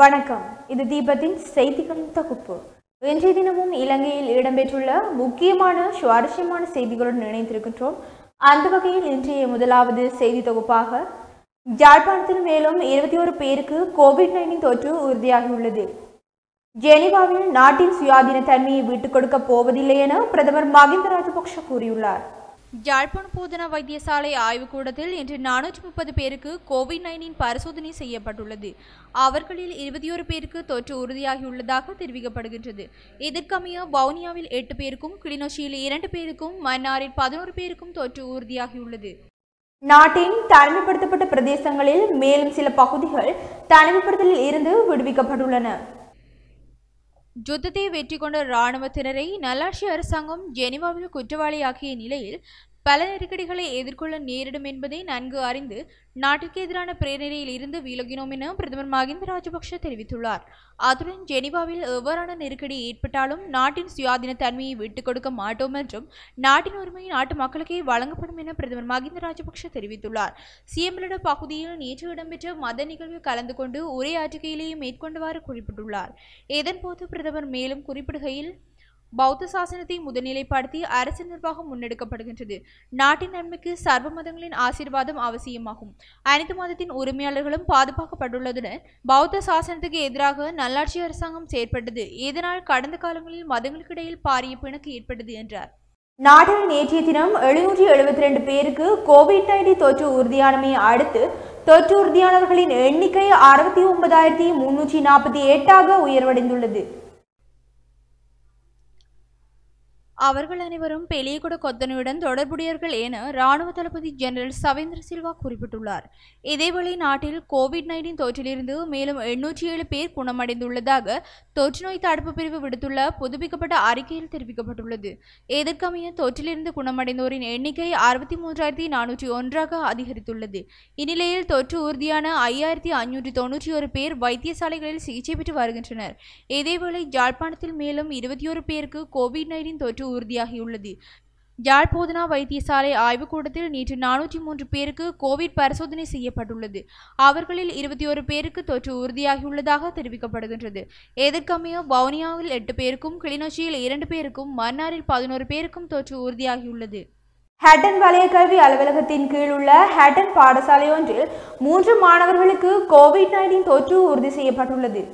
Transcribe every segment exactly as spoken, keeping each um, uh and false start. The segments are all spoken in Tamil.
வணக்கம். இது தீபத்தின் செய்திகள் தொகுப்பு. இன்றைய தினமும் இலங்கையில் இடம்பெற்றுள்ள முக்கியமான சுவாரஸ்யமான செய்திகளுடன் நினைத்திருக்கின்றோம். அந்த வகையில் இன்றைய முதலாவது செய்தி தொகுப்பாக ஜாழ்ப்பாணத்தில் மேலும் இருபத்தி ஒரு பேருக்கு கோவிட் நைன்டீன் தொற்று உறுதியாகியுள்ளது. ஜெனிவாவில் நாட்டின் சுயாதீன தன்மையை விட்டுக் கொடுக்க போவதில்லை என பிரதமர் மஹிந்த ராஜபக்ஷ கூறியுள்ளார். ஜாழ்ப்பாண போதனா வைத்தியசாலை ஆய்வுக்கூடத்தில் இன்று நானூற்றி முப்பது பேருக்கு கோவிட் நைன்டீன் பரிசோதனை செய்யப்பட்டுள்ளது. அவர்களில் இருபத்தி ஒரு பேருக்கு தொற்று உறுதியாகியுள்ளதாக தெரிவிக்கப்படுகின்றது. இதற்கமைய வவுனியாவில் எட்டு பேருக்கும், கிளிநொச்சியில் இரண்டு பேருக்கும், மன்னாரில் பதினோரு பேருக்கும் தொற்று உறுதியாகியுள்ளது. நாட்டின் தனிமைப்படுத்தப்பட்ட பிரதேசங்களில் மேலும் சில பகுதிகள் தனிமைப்படுத்தலில் இருந்து விடுவிக்கப்பட்டுள்ளன. யுத்தத்தை வெற்றி கொண்ட இராணுவத்தினரை நல்லாட்சி அரசாங்கம் ஜெனிவாவில் குற்றவாளியாக்கிய நிலையில் பல நெருக்கடிகளை எதிர்கொள்ள நேரிடும் என்பதை நன்கு அறிந்து நாட்டிற்கு எதிரான பிரேரணையில் இருந்து விலகினோம் என பிரதமர் மஹிந்த ராஜபக்ஷ தெரிவித்துள்ளார். அத்துடன் ஜெனிவாவில் எவ்வாறான நெருக்கடி ஏற்பட்டாலும் நாட்டின் சுயாதீன தன்மையை விட்டுக் கொடுக்க மாட்டோம் என்றும் நாட்டின் உரிமை நாட்டு மக்களுக்கே வழங்கப்படும் என பிரதமர் மஹிந்த ராஜபக்ஷ தெரிவித்துள்ளார். சியம்பலட பகுதியில் நேற்று இடம்பெற்ற மத நிகழ்வில் கலந்து கொண்டு உரையாற்றுகையிலேயே மேற்கொண்டவாறு குறிப்பிட்டுள்ளார். இதன்போது பிரதமர் மேலும் குறிப்பிடுகையில், பௌத்த சாசனத்தை முதல்நிலைப்படுத்தி அரசு நிர்வாகம் முன்னெடுக்கப்படுகின்றது. நாட்டின் நன்மைக்கு சர்வ மதங்களின் ஆசீர்வாதம் அவசியமாகும். அனைத்து மதத்தின் உரிமையாளர்களும் பாதுகாக்கப்பட்டுள்ளதுடன் பௌத்த சாசனத்துக்கு எதிராக நல்லாட்சி அரசாங்கம் செயற்பட்டது. இதனால் கடந்த காலங்களில் மதங்களுக்கிடையில் பாரிய பிணக்கு ஏற்பட்டது என்றார். நாட்டில் நேற்றைய தினம் எழுநூற்றி எழுபத்தி ரெண்டு பேருக்கு கோவிட் நைன்டீன் தொற்று உறுதியானமையை அடுத்து தொற்று உறுதியானவர்களின் எண்ணிக்கை அறுபத்தி ஒன்பதாயிரத்தி முன்னூற்றி நாற்பத்தி எட்டாக உயர்வடைந்துள்ளது. அவர்கள் அனைவரும் பெலியகுட கொத்தனையுடன் தொடர்புடையவர்கள் என இராணுவ தளபதி ஜெனரல் சவேந்திர சில்வா குறிப்பிட்டுள்ளார். இதேவேளை நாட்டில் கோவிட் நைன்டீன் தொற்றிலிருந்து மேலும் எண்ணூற்றி ஏழு பேர் குணமடைந்துள்ளதாக தொற்றுநோய் தடுப்பு பிரிவு விடுத்துள்ள புதுப்பிக்கப்பட்ட அறிக்கையில் தெரிவிக்கப்பட்டுள்ளது. எதிர்கமைய தொற்றிலிருந்து குணமடைந்தோரின் எண்ணிக்கை அறுபத்தி மூன்றாயிரத்தி நானூற்றி ஒன்றாக அதிகரித்துள்ளது. இந்நிலையில் தொற்று உறுதியான ஐயாயிரத்தி ஐநூற்றி தொன்னூற்றி ஒரு பேர் வைத்தியசாலைகளில் சிகிச்சை பெற்று வருகின்றனர். இதேவேளை ஜாழ்ப்பாணத்தில் மேலும் இருபத்தி ஒரு பேருக்கு கோவிட் நைன்டீன் தொற்று உறுதியாகியுள்ளது. ஜாழ் போதனா வைத்தியசாலை ஆய்வுக்கூடத்தில் நேற்று நானூற்றி மூன்று பேருக்கு கோவிட் பரிசோதனை செய்யப்பட்டுள்ளது. அவர்களில் இருபத்தி ஒரு பேருக்கு தொற்று உறுதியாகியுள்ளதாக தெரிவிக்கப்படுகின்றது. எதிர்கமைய வவுனியாவில் எட்டு பேருக்கும், கிளிநொச்சியில் இரண்டு பேருக்கும், மன்னாரில் பதினோரு பேருக்கும் தொற்று உறுதியாகியுள்ளது. ஹட்டன் வலய கல்வி அலுவலகத்தின் கீழ் உள்ள ஹட்டன் பாடசாலை ஒன்றில் மூன்று மாணவர்களுக்கு கோவிட் நைன்டீன் தொற்று உறுதி செய்யப்பட்டுள்ளது.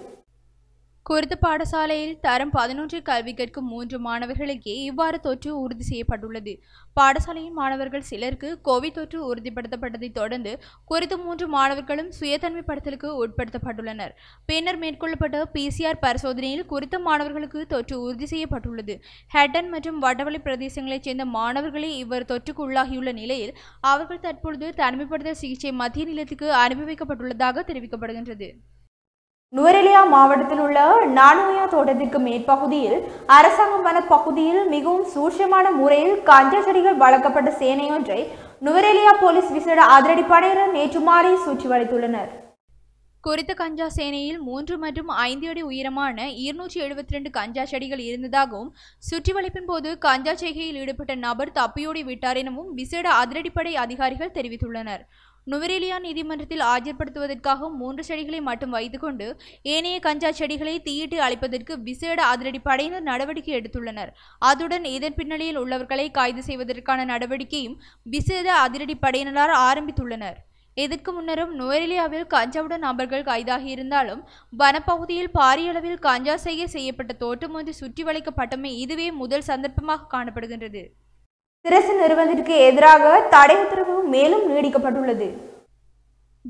குறித்த பாடசாலையில் தரம் பதினொன்றில் கல்வி கற்கும் மூன்று மாணவர்களுக்கே இவ்வாறு தொற்று உறுதி செய்யப்பட்டுள்ளது. பாடசாலையின் மாணவர்கள் சிலருக்கு கோவிட் தொற்று உறுதிப்படுத்தப்பட்டதைத் தொடர்ந்து குறித்த மூன்று மாணவர்களும் சுயதன்மைப்படுத்தலுக்கு உட்படுத்தப்பட்டுள்ளனர். பின்னர் மேற்கொள்ளப்பட்ட பிசிஆர் பரிசோதனையில் குறித்த மாணவர்களுக்கு தொற்று உறுதி செய்யப்பட்டுள்ளது. ஹட்டன் மற்றும் வடவளை பிரதேசங்களைச் சேர்ந்த மாணவர்களே இவ்வாறு தொற்றுக்கு உள்ளாகியுள்ள நிலையில் அவர்கள் தற்பொழுது தனிமைப்படுத்தல் சிகிச்சை மத்திய நிலையத்துக்கு அனுப்பி வைக்கப்பட்டுள்ளதாக தெரிவிக்கப்படுகின்றது. நுவரெலியா மாவட்டத்தில் உள்ள நானுயா தோட்டத்திற்கு மேற்பகுதியில் அரசாங்கம் வன பகுதியில் மிகவும் சூட்சமான முறையில் கஞ்சா செடிகள் வளர்க்கப்பட்ட சேனையொன்றை நுவரெலியா போலீஸ் விசேட அதிரடி படையினர் நேற்று மாலை சுற்றி வளைத்துள்ளனர். குறித்த கஞ்சா சேனையில் மூன்று மற்றும் ஐந்து அடி உயரமான இருநூற்றி எழுபத்தி ரெண்டு கஞ்சா செடிகள் இருந்ததாகவும் சுற்றிவளைப்பின் போது கஞ்சா செய்கையில் ஈடுபட்ட நபர் தப்பியோடி விட்டார் எனவும் விசேட அதிரடிப்படை அதிகாரிகள் தெரிவித்துள்ளனர். நுவரெலியா நீதிமன்றத்தில் ஆஜர்படுத்துவதற்காக மூன்று செடிகளை மட்டும் வைத்துக்கொண்டு ஏனைய கஞ்சா செடிகளை தீயிட்டு அழிப்பதற்கு விசேட அதிரடி படையினர் நடவடிக்கை எடுத்துள்ளனர். அதுடன் இதன் பின்னணியில் உள்ளவர்களை கைது செய்வதற்கான நடவடிக்கையும் விசேட அதிரடி படையினரால் ஆரம்பித்துள்ளனர். இதற்கு முன்னரும் நுவரெலியாவில் கஞ்சாவுடன் நபர்கள் கைதாகியிருந்தாலும் வனப்பகுதியில் பாரிய அளவில் கஞ்சா செய்கை செய்யப்பட்ட தோட்டம் ஒன்று சுற்றி வளைக்கப்பட்டமை இதுவே முதல் சந்தர்ப்பமாக காணப்படுகின்றது. சிரசு நிறுவனத்திற்கு எதிராக தடை உத்தரவு மேலும் நீடிக்கப்பட்டுள்ளது.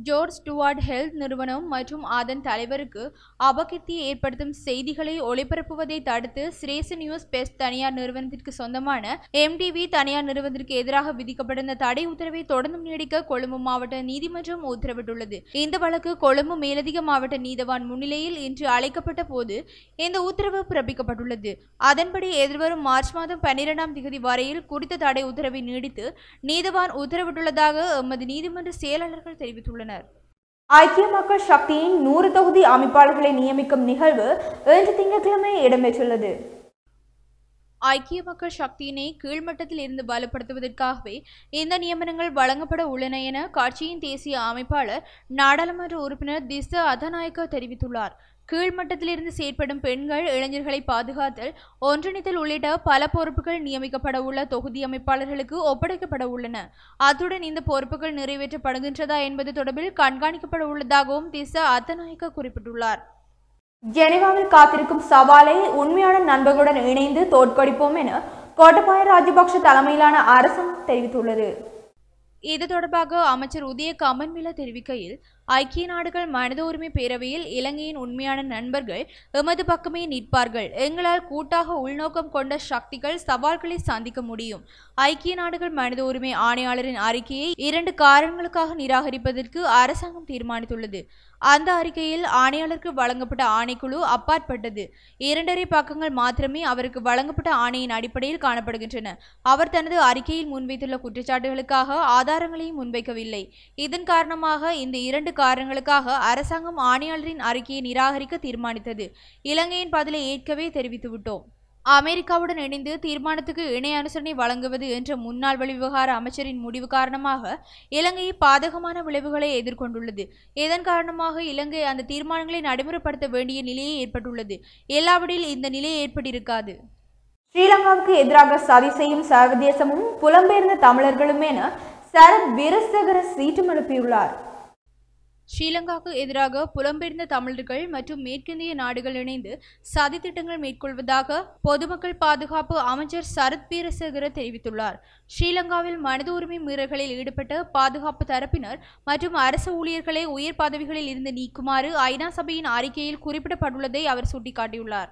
ஜோர்ஜ் ஸ்டுவார்ட் ஹெல்த் நிறுவனம் மற்றும் அதன் தலைவருக்கு அபகீர்த்தியை ஏற்படுத்தும் செய்திகளை ஒளிபரப்புவதை தடுத்து சிரேசு நியூஸ் பெஸ்ட் தனியார் நிறுவனத்திற்கு சொந்தமான எம்டிவி தனியார் நிறுவனத்திற்கு எதிராக விதிக்கப்பட்ட தடை உத்தரவை தொடர்ந்து நீடிக்க கொழும்பு மாவட்ட நீதிமன்றம் உத்தரவிட்டுள்ளது. இந்த வழக்கு கொழும்பு மேலதிக மாவட்ட நீதவான் முன்னிலையில் இன்று அழைக்கப்பட்ட போது இந்த உத்தரவு பிறப்பிக்கப்பட்டுள்ளது. அதன்படி எதிர்வரும் மார்ச் மாதம் பன்னிரெண்டாம் தேதி வரையில் குறித்த தடை உத்தரவை நீடித்து நீதவான் உத்தரவிட்டுள்ளதாக எமது நீதிமன்ற செயலாளர்கள் தெரிவித்துள்ளனர். ஐக்கிய மக்கள் சக்தியின் நூறு தொகுதி அமைப்பாளர்களை நியமிக்கும் நிகழ்வு இன்று திங்கட்கிழமை இடம்பெற்றுள்ளது. ஐக்கிய மக்கள் சக்தியினை கீழ்மட்டத்தில் இருந்து பலப்படுத்துவதற்காகவே இந்த நியமனங்கள் வழங்கப்பட உள்ளன என கட்சியின் தேசிய அமைப்பாளர் நாடாளுமன்ற உறுப்பினர் திஸ்த அதநாயக்க தெரிவித்துள்ளார். கீழ்மட்டத்திலிருந்து செயற்படும் பெண்கள், இளைஞர்களை பாதுகாத்தல், ஒன்றிணைத்தல் உள்ளிட்ட பல பொறுப்புகள் நியமிக்கப்பட உள்ள தொகுதி அமைப்பாளர்களுக்கு ஒப்படைக்கப்பட உள்ளன. அத்துடன் இந்த பொறுப்புகள் நிறைவேற்றப்படுகின்றதா என்பது தொடர்பில் கண்காணிக்கப்பட உள்ளதாகவும் திசா அத்தநாயக்க குறிப்பிட்டுள்ளார். ஜெனீவாவில் காத்திருக்கும் சவாலை உண்மையான நண்பர்களுடன் இணைந்து தோற்கடிப்போம் என கோட்டபாய ராஜபக்ஷ தலைமையிலான அரசாங்கம் தெரிவித்துள்ளது. இது தொடர்பாக அமைச்சர் உதய கமன்வில தெரிவிக்கையில், ஐக்கிய நாடுகள் மனித உரிமை பேரவையில் இலங்கையின் உண்மையான நண்பர்கள் எமது பக்கமே நிற்பார்கள். எங்களால் கூட்டாக உள்நோக்கம் கொண்ட சக்திகள் சவால்களை சந்திக்க முடியும். ஐக்கிய நாடுகள் மனித உரிமை ஆணையாளரின் அறிக்கையை இரண்டு காரணங்களுக்காக நிராகரிப்பதற்கு அரசாங்கம் தீர்மானித்துள்ளது. அந்த அறிக்கையில் ஆணையாளருக்கு வழங்கப்பட்ட ஆணைக்குழு அப்பாற்பட்டது. இரண்டரை பக்கங்கள் மாத்திரமே அவருக்கு வழங்கப்பட்ட ஆணையின் அடிப்படையில் காணப்படுகின்றன. அவர் தனது அறிக்கையில் முன்வைத்துள்ள குற்றச்சாட்டுகளுக்காக ஆதாரங்களையும் முன்வைக்கவில்லை. இதன் காரணமாக இந்த இரண்டு காரணங்களுக்காக அரசாங்கம் ஆணையாளரின் அறிக்கையை நிராகரிக்க தீர்மானித்தது. இலங்கையின் பதிலை ஏற்கவே தெரிவித்துவிட்டோம். அமெரிக்காவுடன் இணைந்து தீர்மானத்துக்கு இணை அனுசரணை வழங்குவது என்ற முன்னாள் வெளிவிவகார அமைச்சரின் முடிவு காரணமாக இலங்கை பாதகமான விளைவுகளை எதிர்கொண்டுள்ளது. இதன் காரணமாக இலங்கை அந்த தீர்மானங்களை நடைமுறைப்படுத்த வேண்டிய நிலையே ஏற்பட்டுள்ளது. எல்லாவற்றில் இந்த நிலை ஏற்பட்டிருக்காது. ஸ்ரீலங்காவுக்கு எதிராக சதி செய்யும் சர்வதேசமும் புலம்பெயர்ந்த தமிழர்களும் என சரத் வீரசேகர சீற்றம் எழுப்பியுள்ளார். ஸ்ரீலங்காவுக்கு எதிராக புலம்பெயர்ந்த தமிழர்கள் மற்றும் மேற்கிந்திய நாடுகள் இணைந்து சதி திட்டங்கள் மேற்கொள்வதாக பொதுமக்கள் பாதுகாப்பு அமைச்சர் சரத் வீரசேகர தெரிவித்துள்ளார். ஸ்ரீலங்காவில் மனித உரிமை மீறல்களில் ஈடுபட்ட பாதுகாப்பு தரப்பினர் மற்றும் அரசு ஊழியர்களை உயர் பதவிகளில் இருந்து நீக்குமாறு ஐநா சபையின் அறிக்கையில் குறிப்பிடப்பட்டுள்ளதை அவர் சுட்டிக்காட்டியுள்ளார்.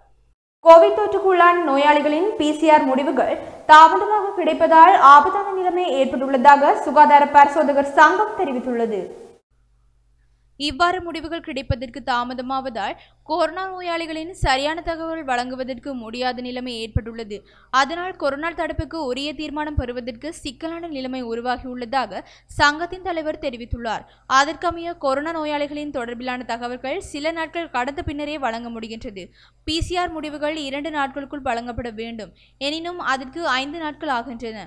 கோவிட் தொற்றுக்குள்ளான நோயாளிகளின் பிசிஆர் முடிவுகள் தாமதமாக கிடைப்பதால் ஆபத்தான நிலைமை ஏற்பட்டுள்ளதாக சுகாதார பரிசோதகர் சங்கம் தெரிவித்துள்ளது. இவ்வாறு முடிவுகள் கிடைப்பதற்கு தாமதமாவதால் கொரோனா நோயாளிகளின் சரியான தகவல் வழங்குவதற்கு முடியாத நிலைமை ஏற்பட்டுள்ளது. அதனால் கொரோனா தடுப்புக்கு உரிய தீர்மானம் பெறுவதற்கு சிக்கலான நிலைமை உருவாகியுள்ளதாக சங்கத்தின் தலைவர் தெரிவித்துள்ளார். அதற்கமைய கொரோனா நோயாளிகளின் தொடர்பிலான தகவல்கள் சில நாட்கள் கடந்த பின்னரே வழங்க முடிகின்றது. பிசிஆர் முடிவுகள் இரண்டு நாட்களுக்குள் வழங்கப்பட வேண்டும். எனினும் அதற்கு ஐந்து நாட்கள் ஆகின்றன.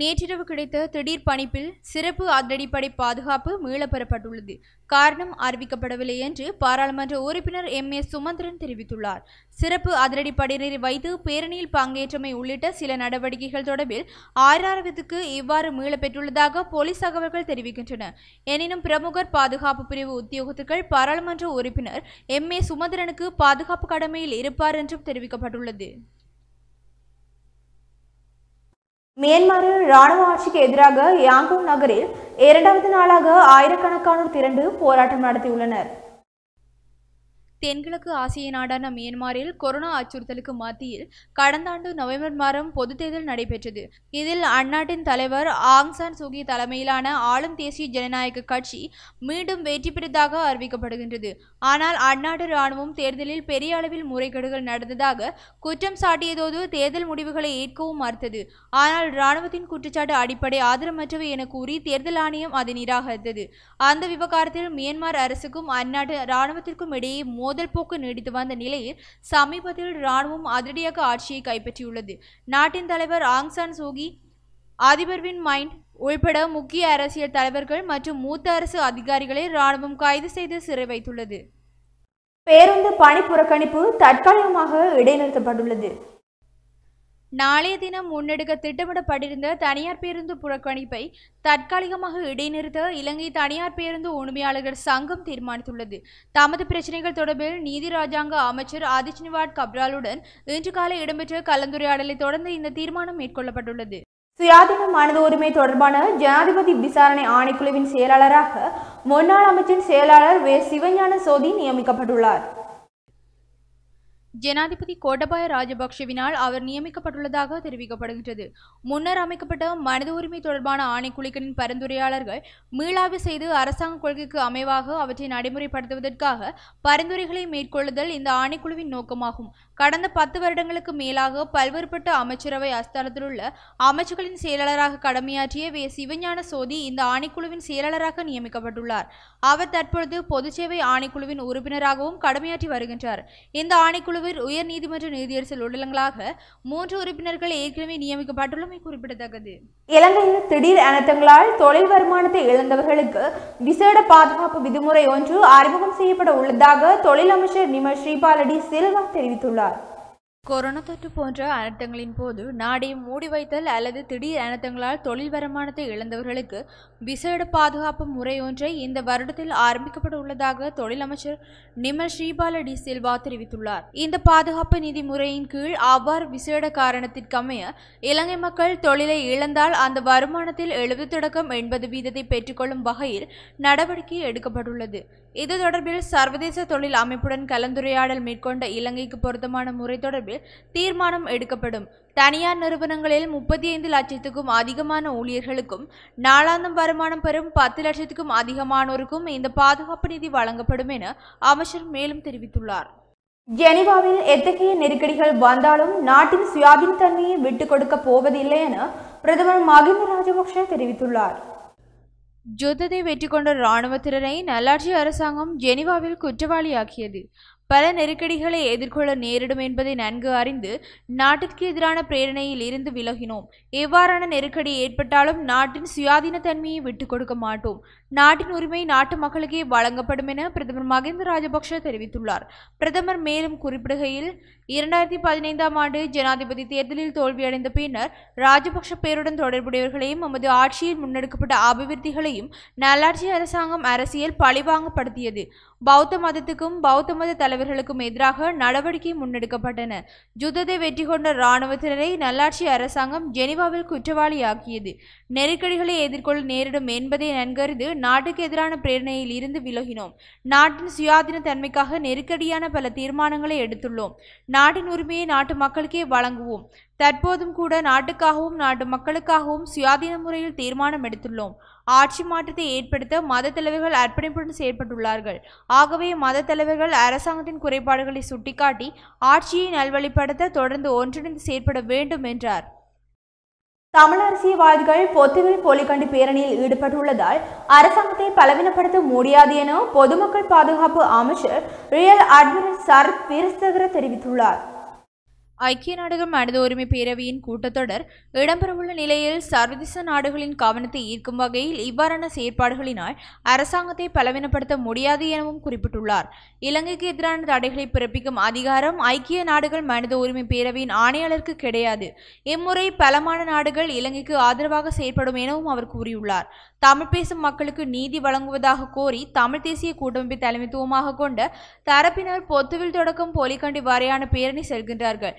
நேற்றிரவு கிடைத்த திடீர் பணிப்பில் சிறப்பு அதிரடிப்படை பாதுகாப்பு மீளப்பெறப்பட்டுள்ளது. காரணம் அறிவிக்கப்படவில்லை என்று பாராளுமன்ற உறுப்பினர் எம் ஏ சுமந்திரன் தெரிவித்துள்ளார். சிறப்பு அதிரடிப்படையினரை வைத்து பேரணியில் பங்கேற்றமை உள்ளிட்ட சில நடவடிக்கைகள் தொடர்பில் ஆயிரத்துக்கு இவ்வாறு மீளப்பெற்றுள்ளதாக போலீஸ் தகவல்கள் தெரிவிக்கின்றன. எனினும் பிரமுகர் பாதுகாப்பு பிரிவு உத்தியோகத்துக்கள் பாராளுமன்ற உறுப்பினர் எம் ஏ சுமந்திரனுக்கு பாதுகாப்பு கடமையில் இருப்பார் என்றும் தெரிவிக்கப்பட்டுள்ளது. மியான்மரில் இராணுவ ஆட்சிக்கு எதிராக யாங்கூன் நகரில் இரண்டாவது நாளாக ஆயிரக்கணக்கானோர் திரண்டு போராட்டம் நடத்தியுள்ளனர். தென்கிழக்கு ஆசிய நாடான மியான்மரில் கொரோனா அச்சுறுத்தலுக்கு மத்தியில் கடந்த ஆண்டு நவம்பர் மாதம் பொது தேர்தல் நடைபெற்றது. இதில் அந்நாட்டின் தலைவர் ஆங் சான் சூ கீ தலைமையிலான ஆளும் தேசிய ஜனநாயக கட்சி மீண்டும் வெற்றி பெற்றதாக அறிவிக்கப்படுகின்றது. ஆனால் அந்நாட்டு இராணுவம் தேர்தலில் பெரிய அளவில் முறைகேடுகள் நடந்ததாக குற்றம் சாட்டியதோடு தேர்தல் முடிவுகளை ஏற்கவும் மறுத்தது. ஆனால் இராணுவத்தின் குற்றச்சாட்டு அடிப்படை ஆதரமற்றவை என கூறி தேர்தல் ஆணையம் அதை நிராகரித்தது. அந்த விவகாரத்தில் மியான்மர் அரசுக்கும் அந்நாட்டு இராணுவத்திற்கும் இடையே மோதல் போக்கு நீடித்து வந்த நிலையில் சமீபத்தில் இராணுவம் அதிரடியாக ஆட்சியை கைப்பற்றியுள்ளது. நாட்டின் தலைவர் ஆங் சான் சூ கீ, அதிபர் வின் மைண்ட் உள்பட முக்கிய அரசியல் தலைவர்கள் மற்றும் மூத்த அரசு அதிகாரிகளை இராணுவம் கைது செய்து சிறை வைத்துள்ளது. பேருந்து பணி புறக்கணிப்பு தற்காலிகமாக இடைநிறுத்தப்பட்டுள்ளது. நாளைய தினம் முன்னெடுக்க திட்டமிடப்பட்டிருந்த தனியார் பேருந்து புறக்கணிப்பை தற்காலிகமாக இடைநிறுத்த இலங்கை தனியார் பேருந்து உரிமையாளர்கள் சங்கம் தீர்மானித்துள்ளது. தமது பிரச்சினைகள் தொடர்பில் நீதி ராஜாங்க அமைச்சர் ஆதிச்நிவாட் கப்ராலுடன் இன்று காலை இடம்பெற்ற கலந்துரையாடலை தொடர்ந்து இந்த தீர்மானம் மேற்கொள்ளப்பட்டுள்ளது. சுயாதீன மனித உரிமை தொடர்பான ஜனாதிபதி விசாரணை ஆணைக்குழுவின் செயலாளராக முன்னாள் அமைச்சரின் செயலாளர் வே சிவஞான சோதி நியமிக்கப்பட்டுள்ளார். ஜனாதிபதி கோடபாய ராஜபக்ஷவினால் அவர் நியமிக்கப்பட்டுள்ளதாக தெரிவிக்கப்படுகின்றது. முன்னர் அமைக்கப்பட்ட மனித உரிமை தொடர்பான ஆணைக்குழுக்களின் பரிந்துரையாளர்கள் மீளாய்வு செய்து அரசாங்க கொள்கைக்கு அமைவாக அவற்றை நடைமுறைப்படுத்துவதற்காக பரிந்துரைகளை மேற்கொள்ளுதல் இந்த ஆணைக்குழுவின் நோக்கமாகும். கடந்த பத்து வருடங்களுக்கு மேலாக பல்வேறுபட்ட அமைச்சரவை அஸ்தானத்தில் உள்ள அமைச்சர்களின் செயலாளராக கடமையாற்றிய வே சிவஞான சோதி இந்த ஆணைக்குழுவின் செயலாளராக நியமிக்கப்பட்டுள்ளார். அவர் தற்பொழுது பொதுச்சேவை ஆணைக்குழுவின் உறுப்பினராகவும் கடமையாற்றி வருகின்றார். இந்த ஆணைக்குழு உயர் நீதிமன்ற நீதியரசர் உடலங்களாக மூன்று உறுப்பினர்கள் ஏற்கனவே நியமிக்கப்பட்டுள்ளமை குறிப்பிடத்தக்கது. இலங்கையில் திடீர் அனர்த்தங்களால் தொழில் வருமானத்தை இழந்தவர்களுக்கு விசேட பாதுகாப்பு விதிமுறை ஒன்று அறிமுகம் செய்யப்பட உள்ளதாக தொழில் அமைச்சர் நிம ஸ்ரீபாலடி சில்வா தெரிவித்துள்ளார். கொரோனா தொற்று போன்ற அனர்த்தங்களின் போது நாடை மூடி வைத்தல் அல்லது திடீர் அனர்த்தங்களால் தொழில் வருமானத்தை இழந்தவர்களுக்கு விசேட பாதுகாப்பு முறை ஒன்றை இந்த வருடத்தில் ஆரம்பிக்கப்பட உள்ளதாக தொழில் அமைச்சர் நிமல் ஸ்ரீபால டி சில்வா தெரிவித்துள்ளார். இந்த பாதுகாப்பு நிதி முறையின் கீழ் அவ்வாறு விசேட காரணத்திற்கமைய இலங்கை மக்கள் தொழிலை இழந்தால் அந்த வருமானத்தில் எழுபது தொடக்கம் எண்பது வீதத்தை பெற்றுக்கொள்ளும் வகையில் நடவடிக்கை எடுக்கப்பட்டுள்ளது. இது தொடர்பில் சர்வதேச தொழில் அமைப்புடன் கலந்துரையாடல் மேற்கொண்ட இலங்கைக்கு பொருத்தமான முறை தொடர்பில் தீர்மானம் எடுக்கப்படும். தனியார் நிறுவனங்களில் முப்பத்தி ஐந்து லட்சத்துக்கும் அதிகமான ஊழியர்களுக்கும் நாளாந்தம் வருமானம் பெறும் பத்து லட்சத்துக்கும் அதிகமானோருக்கும் இந்த பாதுகாப்பு நிதி வழங்கப்படும் என அமைச்சர் மேலும் தெரிவித்துள்ளார். ஜெனீவாவில் எத்தகைய நெருக்கடிகள் வந்தாலும் நாட்டின் சுயாதீன தன்மையை விட்டுக் கொடுக்க போவதில்லை என பிரதமர் மஹிந்த ராஜபக்ஷ தெரிவித்துள்ளார். யுத்தத்தை வெற்றி கொண்ட இராணுவத்தினரை நல்லாட்சி அரசாங்கம் ஜெனீவாவில் குற்றவாளியாக்கியது. பல நெருக்கடிகளை எதிர்கொள்ள நேரிடும் என்பதை நன்கு அறிந்து நாட்டிற்கு எதிரான பிரேரணையில் இருந்து விலகினோம். எவ்வாறான நெருக்கடி ஏற்பட்டாலும் நாட்டின் சுயாதீன தன்மையை விட்டுக் கொடுக்க மாட்டோம். நாட்டின் உரிமை நாட்டு மக்களுக்கே வழங்கப்படும் என பிரதமர் மஹிந்த ராஜபக்ஷ தெரிவித்துள்ளார். பிரதமர் மேலும் குறிப்பிடுகையில், இரண்டாயிரத்தி பதினைந்தாம் ஆண்டு ஜனாதிபதி தேர்தலில் தோல்வியடைந்த பின்னர் ராஜபக்ஷ பேருடன் தொடர்புடையவர்களையும் நமது ஆட்சியில் முன்னெடுக்கப்பட்ட அபிவிருத்திகளையும் நல்லாட்சி அரசாங்கம் அரசியல் பழிவாங்கப்படுத்தியது. பௌத்த மதத்துக்கும் பௌத்த மத தலைவர்களுக்கும் எதிராக நடவடிக்கை முன்னெடுக்கப்பட்டன. யுத்தத்தை வெற்றி கொண்ட இராணுவத்தினரை நல்லாட்சி அரசாங்கம் ஜெனீவாவில் குற்றவாளியாக்கியது. நெருக்கடிகளை எதிர்கொள்ள நேரிடும் என்பதை நன்கறிந்து நாட்டுக்கு எதிரான பிரேரணையில் இருந்து விலகினோம். நாட்டின் சுயாதீன தன்மைக்காக நெருக்கடியான பல தீர்மானங்களை எடுத்துள்ளோம். நாட்டின் உரிமையை நாட்டு மக்களுக்கே வழங்குவோம். தற்போதும் கூட நாட்டுக்காகவும் நாட்டு மக்களுக்காகவும் சுயாதீன முறையில் தீர்மானம் எடுத்துள்ளோம். ஆட்சி மாற்றத்தை ஏற்படுத்த மத தலைவர்கள் அர்ப்பணிப்புடன் செயற்பட்டுள்ளார்கள். ஆகவே மத தலைவர்கள் அரசாங்கத்தின் குறைபாடுகளை சுட்டிக்காட்டி ஆட்சியை நல்வழிப்படுத்த தொடர்ந்து ஒன்றிணைந்து செயற்பட வேண்டும் என்றார். தமிழ் அரசியல்வாதிகள் பொத்துவில் போலிக்கண்டி பேரணியில் ஈடுபட்டுள்ளதால் அரசாங்கத்தை பலவீனப்படுத்த முடியாது என பொதுமக்கள் பாதுகாப்பு அமைச்சர் ரியல் அட்மிரல் சரத் வீரசேகர தெரிவித்துள்ளார். ஐக்கிய நாடுகள் மனித உரிமை பேரவையின் கூட்டத்தொடர் இடம்பெறவுள்ள நிலையில் சர்வதேச நாடுகளின் கவனத்தை ஈர்க்கும் வகையில் இவ்வாறான செயற்பாடுகளினால் அரசாங்கத்தை பலவீனப்படுத்த முடியாது எனவும் குறிப்பிட்டுள்ளார். இலங்கைக்கு எதிரான தடைகளை பிறப்பிக்கும் அதிகாரம் ஐக்கிய நாடுகள் மனித உரிமை பேரவையின் ஆணையாளருக்கு கிடையாது. இம்முறை பலமான நாடுகள் இலங்கைக்கு ஆதரவாக செயற்படும் எனவும் அவர் கூறியுள்ளார். தமிழ் பேசும் மக்களுக்கு நீதி வழங்குவதாக கோரி தமிழ் தேசிய கூட்டமைப்பை தலைமைத்துவமாக கொண்ட தரப்பினர் பொத்துவில் தொடக்கம் போலிக்கண்டி வரையான பேரணி செல்கின்றார்கள்.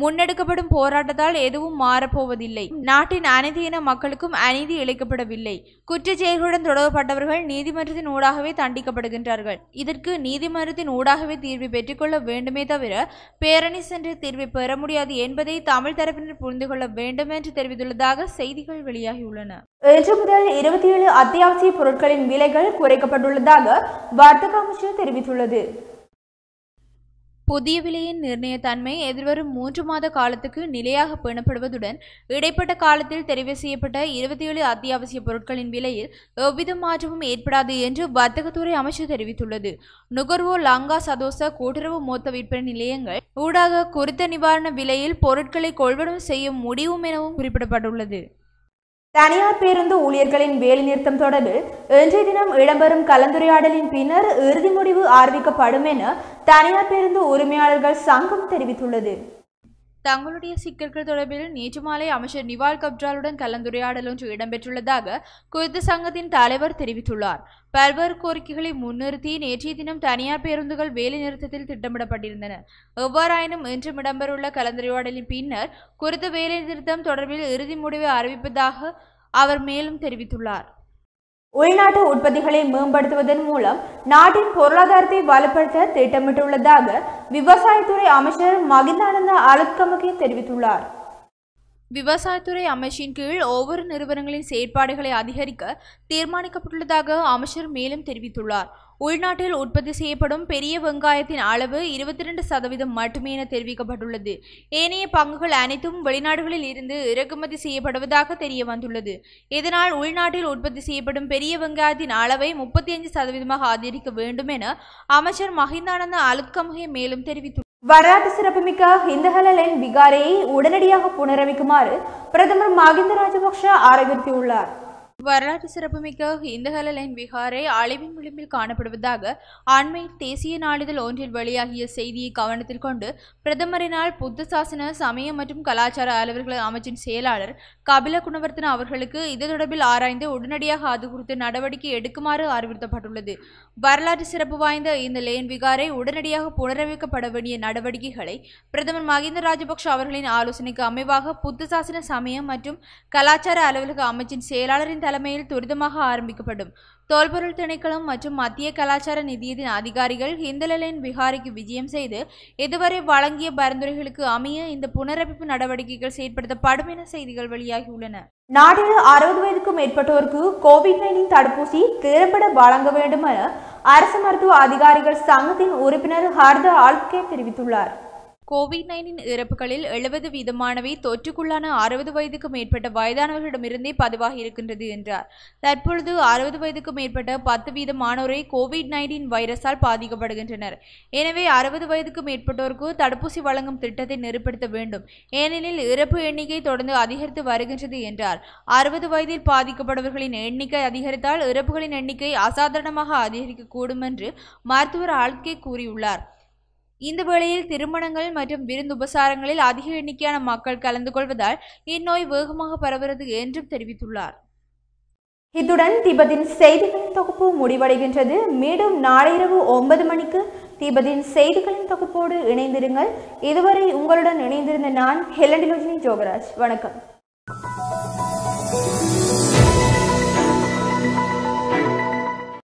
முன்னெடுக்கப்படும் போராட்டத்தால் எதுவும் மாறப்போவதில்லை. நாட்டின் அனைத்து இன மக்களுக்கும் அநீதி இழைக்கப்படவில்லை. குற்றச் செயல்களுடன் தொடரப்பட்டவர்கள் நீதிமன்றத்தின் ஊடாகவே தண்டிக்கப்படுகின்றார்கள். இதற்கு நீதிமன்றத்தின் ஊடாகவே தீர்வை பெற்றுக்கொள்ள வேண்டுமே தவிர பேரணி சென்று தீர்வை பெற முடியாது என்பதை தமிழ் தரப்பினர் புரிந்து கொள்ள வேண்டும் என்று தெரிவித்துள்ளதாக செய்திகள் வெளியாகியுள்ளன. இன்று முதல் இருபத்தி ஏழு அத்தியாவசிய பொருட்களின் விலைகள் குறைக்கப்பட்டுள்ளதாக வர்த்தக அமைச்சர் தெரிவித்துள்ளது. புதிய விலையின் நிர்ணயத்தன்மை எதிர்வரும் மூன்று மாத காலத்துக்கு நிலையாக பேணப்படுவதுடன் இடைப்பட்ட காலத்தில் தெரிவு செய்யப்பட்ட இருபத்தி ஏழு அத்தியாவசிய பொருட்களின் விலையில் எவ்வித மாற்றமும் ஏற்படாது என்று வர்த்தகத்துறை அமைச்சர் தெரிவித்துள்ளது. நுகர்வோர் லங்கா சதோச கூட்டுறவு மொத்த விற்பனை நிலையங்கள் ஊடாக குறித்த நிவாரண விலையில் பொருட்களை கொள்வனவு செய்ய முடியும் எனவும் குறிப்பிடப்பட்டுள்ளது. தனியார் பேருந்து ஊழியர்களின் வேலைநிறுத்தம் தொடர்பில் இன்றைய தினம் இடம்பெறும் கலந்துரையாடலின் பின்னர் இறுதி முடிவு அறிவிக்கப்படும் என தனியார் பேருந்து உரிமையாளர்கள் சங்கம் தெரிவித்துள்ளது. தங்களுடைய சிக்கல்கள் தொடர்பில் நேற்று மாலை அமைச்சர் நிவால் கப்ராலுடன் கலந்துரையாடல் ஒன்று இடம்பெற்றுள்ளதாக குறித்த சங்கத்தின் தலைவர் தெரிவித்துள்ளார். பல்வேறு கோரிக்கைகளை முன்னிறுத்தி நேற்றைய தினம் தனியார் பேருந்துகள் வேலைநிறுத்தத்தில் திட்டமிடப்பட்டிருந்தன. எவ்வாறாயினும் இன்றும் இடம்பெறவுள்ள கலந்துரையாடலின் பின்னர் குறித்த வேலைநிறுத்தம் தொடர்பில் இறுதி முடிவை அறிவிப்பதாக அவர் மேலும் தெரிவித்துள்ளார். உள்நாட்டு உற்பத்திகளை மேம்படுத்துவதன் மூலம் நாட்டின் பொருளாதாரத்தை வலுப்படுத்த திட்டமிட்டுள்ளதாக விவசாயத்துறை அமைச்சர் மகிந்தானந்த ஆளுத்கமகே தெரிவித்துள்ளார். விவசாயத்துறை அமைச்சின் கீழ் ஒவ்வொரு நிறுவனங்களின் செயற்பாடுகளை அதிகரிக்க தீர்மானிக்கப்பட்டுள்ளதாக அமைச்சர் மேலும் தெரிவித்துள்ளார். உள்நாட்டில் உற்பத்தி செய்யப்படும் பெரிய வெங்காயத்தின் அளவு இருபத்தி இரண்டு சதவீதம் மட்டுமே என தெரிவிக்கப்பட்டுள்ளது. ஏனைய பங்குகள் அனைத்தும் வெளிநாடுகளில் இருந்து இறக்குமதி செய்யப்படுவதாக தெரிய வந்துள்ளது. இதனால் உள்நாட்டில் உற்பத்தி செய்யப்படும் பெரிய வெங்காயத்தின் அளவை முப்பத்தி ஐந்து சதவீதமாக அதிகரிக்க வேண்டும் என அமைச்சர் மஹிந்தானந்த ஆளுத்கமகே மேலும் தெரிவித்துள்ளார். வரலாற்று சிறப்புமிக்க இந்தஹலலின் விகாரையை உடனடியாக புனரமைக்குமாறு பிரதமர் மஹிந்த ராஜபக்ஷ அறிவுறுத்தியுள்ளார். வரலாற்று சிறப்புமிக்க இந்தஹலலின் விகாரை அழிவின் விளிம்பில் காணப்படுவதாக அண்மை தேசிய நாளிதழ் ஒன்றில் வெளியாகிய செய்தியை கவனத்தில் கொண்டு பிரதமரினால் புத்த சாசன சமய மற்றும் கலாச்சார அலுவல்கள் அமைச்சின் செயலாளர் கபில குணவர்த்தன அவர்களுக்கு இது தொடர்பில் ஆராய்ந்து உடனடியாக அது குறித்து நடவடிக்கை எடுக்குமாறு அறிவுறுத்தப்பட்டுள்ளது. வரலாற்று சிறப்பு வாய்ந்த இந்த லேன் விகாரை உடனடியாக புனரமைக்கப்பட வேண்டிய நடவடிக்கைகளை பிரதமர் மஹிந்த ராஜபக்ஷ அவர்களின் ஆலோசனைக்கு அமைவாக புத்த சாசன சமயம் மற்றும் கலாச்சார அலுவலக அமைச்சின் செயலாளரின் தலைமையில் துரிதமாக ஆரம்பிக்கப்படும். தோல்பொருள் திணைக்களம் மற்றும் மத்திய கலாச்சார நிதியத்தின் அதிகாரிகள் ஹிந்தலலின் விகாரைக்கு விஜயம் செய்து இதுவரை வழங்கிய பரிந்துரைகளுக்கு அமைய இந்த புனரமைப்பு நடவடிக்கைகள் செயற்படுத்தப்படும் என செய்திகள் வெளியாகியுள்ளன. நாட்டில் அறுபது வயதுக்கும் மேற்பட்டோருக்கு கோவிட்-பதினைந்து தடுப்பூசி திறம்பட வழங்க வேண்டும் என அரசு மருத்துவ அதிகாரிகள் சங்கத்தின் உறுப்பினர் ஹர்த ஆல்கே தெரிவித்துள்ளார். கோவிட் நைன்டீன் இறப்புகளில் எழுபது வீதமானவை தொற்றுக்குள்ளான அறுபது வயதுக்கு மேற்பட்ட வயதானவர்களிடமிருந்தே பதிவாகி இருக்கின்றது என்றார். தற்பொழுது அறுபது வயதுக்கு மேற்பட்ட பத்து வீதமானோரை கோவிட் நைன்டீன் வைரஸால் பாதிக்கப்படுகின்றனர். எனவே அறுபது வயதுக்கு மேற்பட்டோருக்கு தடுப்பூசி வழங்கும் திட்டத்தை நெருப்படுத்த வேண்டும். ஏனெனில் இறப்பு எண்ணிக்கை தொடர்ந்து அதிகரித்து வருகின்றது என்றார். அறுபது வயதில் பாதிக்கப்படுபவர்களின் எண்ணிக்கை அதிகரித்தால் இறப்புகளின் எண்ணிக்கை அசாதாரணமாக அதிகரிக்கக்கூடும் என்று மருத்துவர் ஆல்கே கூறியுள்ளார். இந்த வேளையில் திருமணங்கள் மற்றும் விருந்துபசாரங்களில் அதிக எண்ணிக்கையான மக்கள் கலந்து கொள்வதால் இந்நோய் வேகமாக பரவுகிறது என்றும் தெரிவித்துள்ளார். இத்துடன் திபெத்தின் செய்திகளின் தொகுப்பு முடிவடைகின்றது. மீண்டும் நாளை இரவு ஒன்பது மணிக்கு திபெத்தின் செய்திகளின் தொகுப்போடு இணைந்திருங்கள். இதுவரை உங்களுடன் இணைந்திருந்த நான் ஹெலண்டிலோஜினி ஜோகராஜ். வணக்கம்.